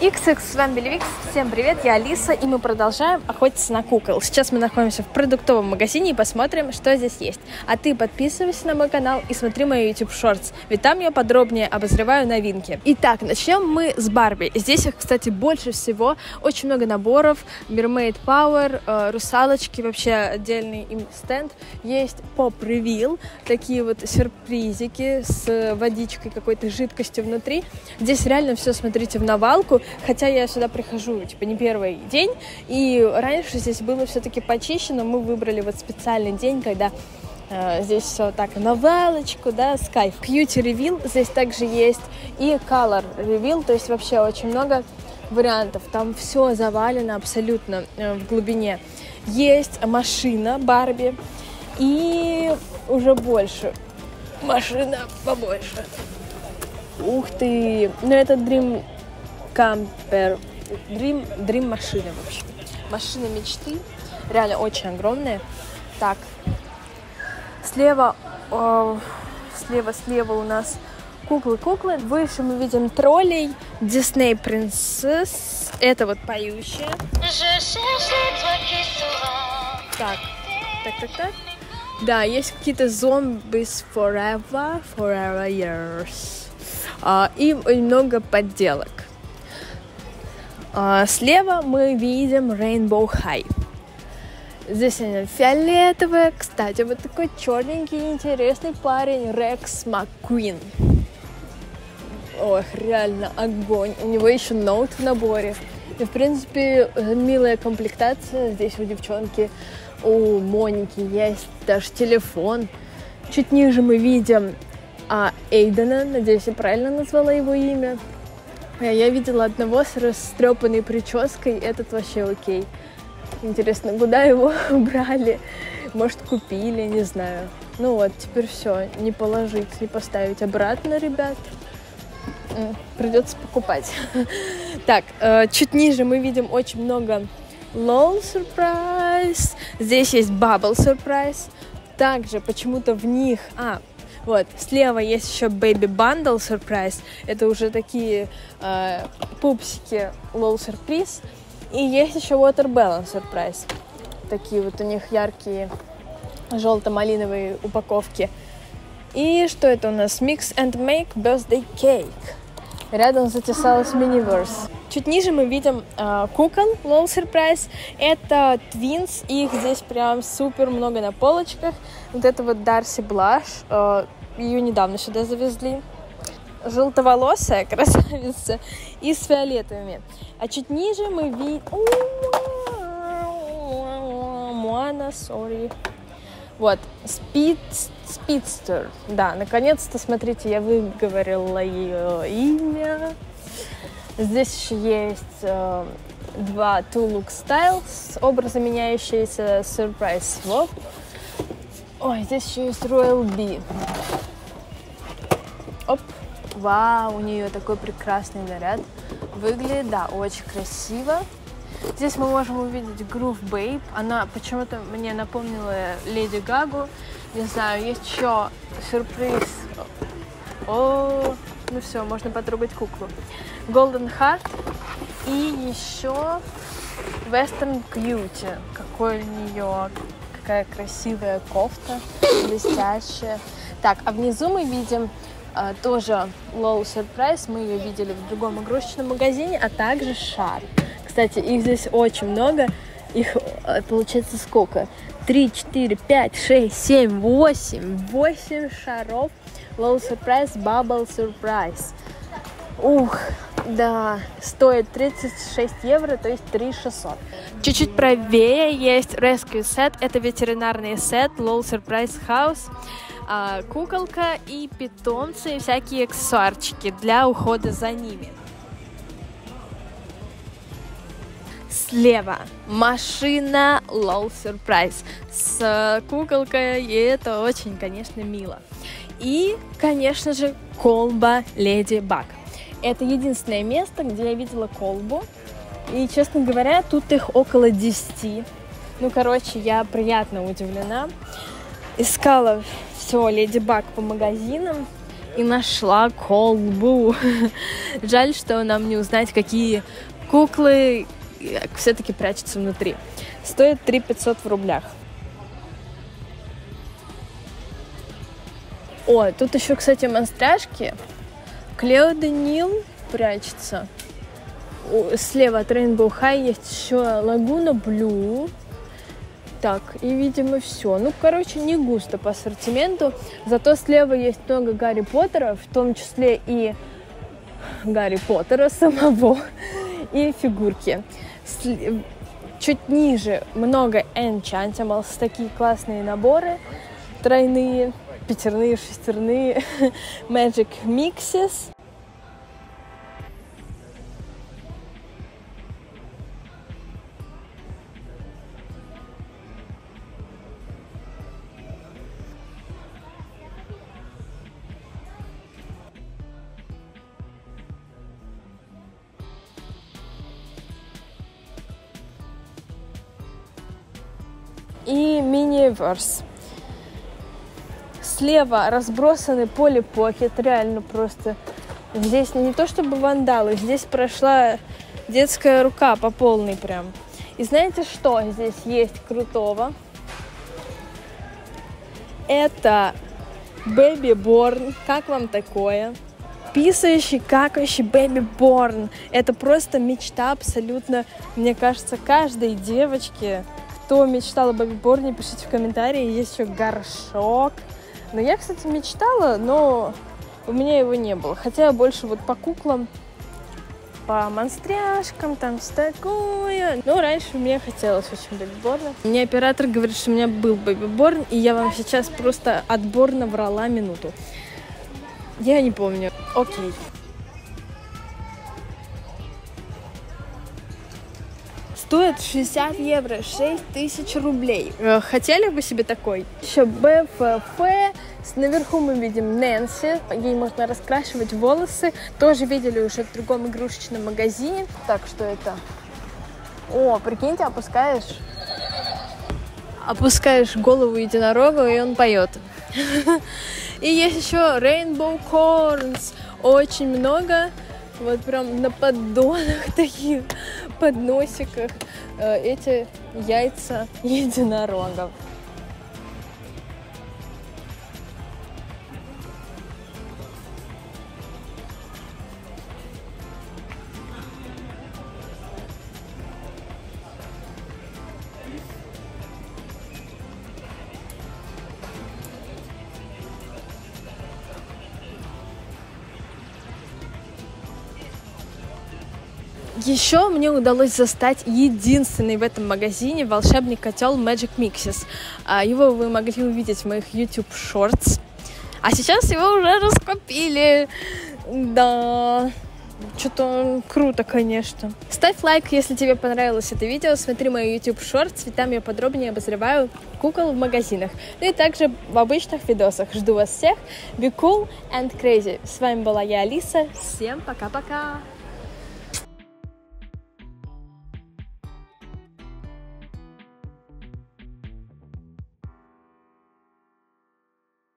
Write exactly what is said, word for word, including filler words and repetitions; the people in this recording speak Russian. икс икс, с вами Беливикс, всем привет, я Алиса, и мы продолжаем охотиться на кукол. Сейчас мы находимся в продуктовом магазине и посмотрим, что здесь есть. А ты подписывайся на мой канал и смотри мои YouTube Shorts, ведь там я подробнее обозреваю новинки. Итак, начнем мы с Барби. Здесь их, кстати, больше всего, очень много наборов, Mermaid Power, русалочки, вообще отдельный им стенд. Есть Pop Reveal, такие вот сюрпризики с водичкой, какой-то жидкостью внутри. Здесь реально все, смотрите, в навалку. Хотя я сюда прихожу, типа, не первый день, и раньше здесь было все-таки почищено, мы выбрали вот специальный день, когда э, здесь все так на валочку, да, с кайф. Cutie Reveal здесь также есть, и Color Reveal, то есть вообще очень много вариантов, там все завалено абсолютно э, в глубине. Есть машина Барби, и уже больше, машина побольше. Ух ты, ну это Дрим... Кампер, дрим, дрим машины, в общем. Машина мечты, реально очень огромная. Так, слева, э, слева, слева у нас куклы-куклы. Выше мы видим троллей, Дисней принцесс. Это вот поющая. Так, так, так, так. Да, есть какие-то зомби с Forever, Forever Years. Э, и много подделок. Слева мы видим Rainbow High. Здесь они фиолетовые. Кстати, вот такой черненький интересный парень Rex McQueen. Ох, реально огонь. У него еще ноут в наборе. И, в принципе, милая комплектация. Здесь у девчонки, у Моники есть даже телефон. Чуть ниже мы видим а, Эйдена. Надеюсь, я правильно назвала его имя. Я видела одного с растрепанной прической, этот вообще окей. Интересно, куда его брали? Может, купили, не знаю. Ну вот, теперь все, не положить, не поставить обратно, ребят. Придется покупать. Так, чуть ниже мы видим очень много лол Surprise. Здесь есть Bubble Surprise. Также почему-то в них... А, вот, слева есть еще Baby Bundle Surprise, это уже такие э, пупсики лол Surprise. И есть еще Water Balloon Surprise, такие вот у них яркие желто-малиновые упаковки. И что это у нас? Mix and Make Birthday Cake. Рядом затесалась Миниверс. Чуть ниже мы видим э, кукол лол Surprise. Это Twins, их здесь прям супер много на полочках. Вот это вот Дарси Блаш, э, ее недавно сюда завезли. Желтоволосая красавица и с фиолетовыми. А чуть ниже мы видим... Моана, сори. Вот, Спидстер. Да, наконец-то, смотрите, я выговорила ее имя. Здесь еще есть э, два Two-Look Styles, образы меняющиеся, Сюрприз Свап. Ой, здесь еще есть Royal Bee. Оп, вау, у нее такой прекрасный наряд. Выглядит, да, очень красиво. Здесь мы можем увидеть Groove Bape. Она почему-то мне напомнила Леди Гагу. Не знаю, есть еще сюрприз. О, ну все, можно потрогать куклу. Golden Heart и еще Western Cutie. Какой у нее, какая красивая кофта, блестящая. Так, а внизу мы видим а, тоже лол Surprise. Мы ее видели в другом игрушечном магазине, а также шар. Кстати, их здесь очень много. Их получается сколько? три, четыре, пять, шесть, семь, восемь. восемь шаров. лол Surprise, Bubble Surprise. Ух, да, стоит тридцать шесть евро, то есть три шестьсот. Чуть-чуть правее есть Rescue Set. Это ветеринарный сет, лол Surprise House. Куколка и питомцы, и всякие аксессуарчики для ухода за ними. Слева машина лол Surprise с куколкой, и это очень, конечно, мило. И, конечно же, колба Леди Баг. Это единственное место, где я видела колбу. И, честно говоря, тут их около десяти. Ну, короче, я приятно удивлена. Искала все Леди Баг по магазинам. и нашла колбу. Жаль, что нам не узнать, какие куклы все-таки прячутся внутри. Стоит три тысячи пятьсот в рублях. О, тут еще, кстати, монстрашки. Клео Данил прячется. Слева от Rainbow High есть еще Лагуна Блю. Так, и, видимо, все. Ну, короче, не густо по ассортименту. Зато слева есть много Гарри Поттера, в том числе и Гарри Поттера самого, и фигурки. Чуть ниже много Enchantimals, такие классные наборы, тройные, пятерные, шестерные, Magic Mixes. И Миниверс. Слева разбросаны полипокет, реально просто. Здесь не то чтобы вандалы, здесь прошла детская рука по полной прям. И знаете, что здесь есть крутого? Это Baby Born. Как вам такое? Писающий, какающий Baby Born. Это просто мечта абсолютно, мне кажется, каждой девочки. Кто мечтала о Baby Born, пишите в комментарии. Есть еще горшок. Но я, кстати, мечтала, но у меня его не было. Хотя я больше вот по куклам, по монстряшкам, там все такое. Но раньше мне хотелось очень Baby Born. Мне оператор говорит, что у меня был Baby Born, и я вам сейчас просто отборно врала минуту. Я не помню. Окей. Стоит шестьдесят евро, шесть тысяч рублей. Хотели бы себе такой? Еще БФФ. Наверху мы видим Нэнси. Ей можно раскрашивать волосы. Тоже видели уже в другом игрушечном магазине. Так, что это? О, прикиньте, опускаешь. Опускаешь голову единорога, и он поет. И есть еще Rainbow Corns. Очень много. Вот прям на поддонах таких, подносиках, эти яйца единорогов. Еще мне удалось застать единственный в этом магазине волшебный котел Magic Mixes. Его вы могли увидеть в моих YouTube Shorts. А сейчас его уже раскупили. Да, что-то круто, конечно. Ставь лайк, если тебе понравилось это видео. Смотри мои YouTube Shorts, ведь там я подробнее обозреваю кукол в магазинах. Ну и также в обычных видосах. Жду вас всех. Be cool and crazy. С вами была я, Алиса. Всем пока-пока.